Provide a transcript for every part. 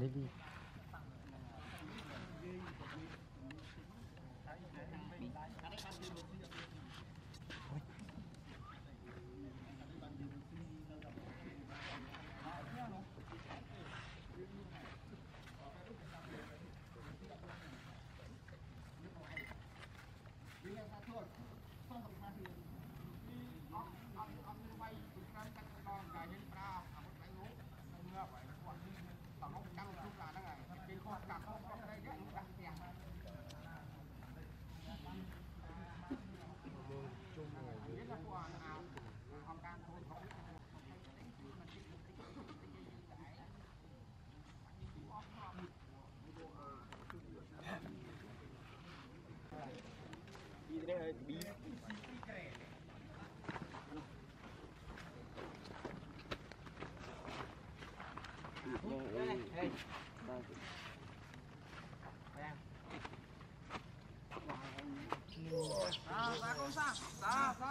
đi. Hãy subscribe cho kênh Ghiền Mì Gõ để không bỏ lỡ những video hấp dẫn.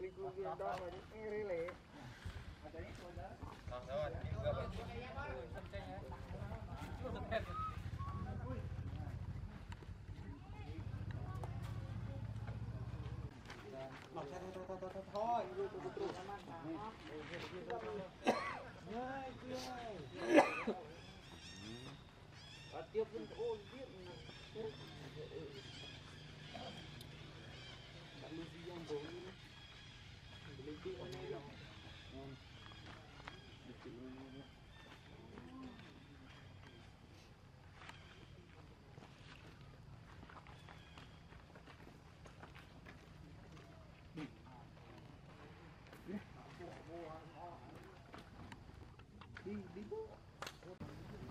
Hãy subscribe cho kênh Ghiền Mì Gõ để không bỏ lỡ những video hấp dẫn. Đi đi bộ.